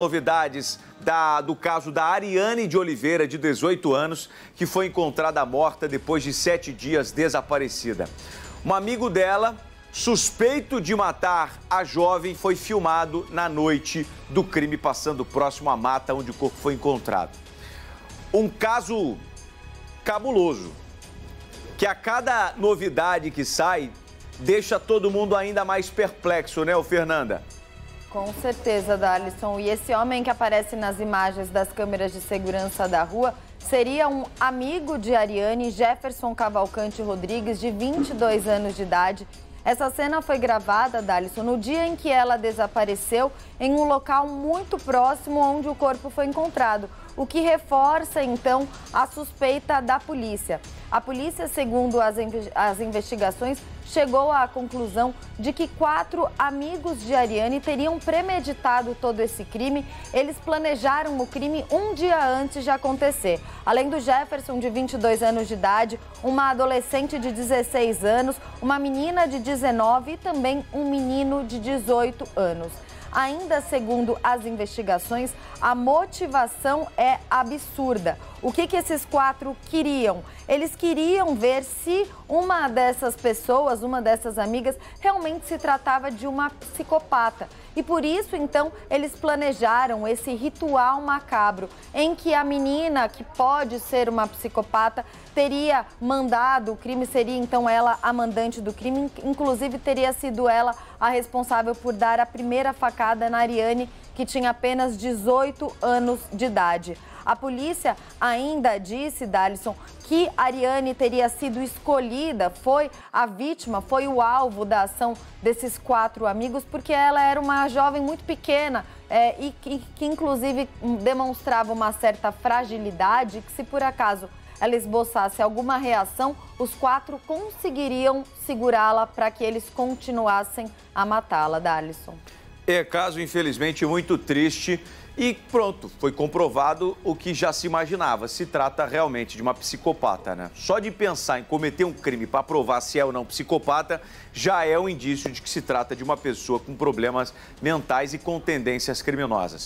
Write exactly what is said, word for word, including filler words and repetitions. Novidades da, do caso da Ariane de Oliveira, de dezoito anos, que foi encontrada morta depois de sete dias desaparecida. Um amigo dela, suspeito de matar a jovem, foi filmado na noite do crime, passando próximo à mata onde o corpo foi encontrado. Um caso cabuloso, que a cada novidade que sai, deixa todo mundo ainda mais perplexo, né, Fernanda? Com certeza, Darlison. E esse homem que aparece nas imagens das câmeras de segurança da rua seria um amigo de Ariane, Jefferson Cavalcante Rodrigues, de vinte e dois anos de idade. Essa cena foi gravada, Darlison, no dia em que ela desapareceu, em um local muito próximo onde o corpo foi encontrado, o que reforça, então, a suspeita da polícia. A polícia, segundo as, as investigações, chegou à conclusão de que quatro amigos de Ariane teriam premeditado todo esse crime. Eles planejaram o crime um dia antes de acontecer. Além do Jefferson, de vinte e dois anos de idade, uma adolescente de dezesseis anos, uma menina de dezenove e também um menino de dezoito anos. Ainda segundo as investigações, a motivação é absurda. O que que esses quatro queriam? Eles queriam ver se uma dessas pessoas, uma dessas amigas, realmente se tratava de uma psicopata. E por isso, então, eles planejaram esse ritual macabro, em que a menina, que pode ser uma psicopata, teria mandado o crime, seria então ela a mandante do crime, inclusive teria sido ela a responsável por dar a primeira facada na Ariane, que tinha apenas dezoito anos de idade. A polícia ainda disse, Darlison, que Ariane teria sido escolhida, foi a vítima, foi o alvo da ação desses quatro amigos, porque ela era uma jovem muito pequena é, e que, que inclusive demonstrava uma certa fragilidade, que se por acaso ela esboçasse alguma reação, os quatro conseguiriam segurá-la para que eles continuassem a matá-la, Darlison. É caso, infelizmente, muito triste e pronto, foi comprovado o que já se imaginava. Se trata realmente de uma psicopata, né? Só de pensar em cometer um crime para provar se é ou não psicopata já é um indício de que se trata de uma pessoa com problemas mentais e com tendências criminosas.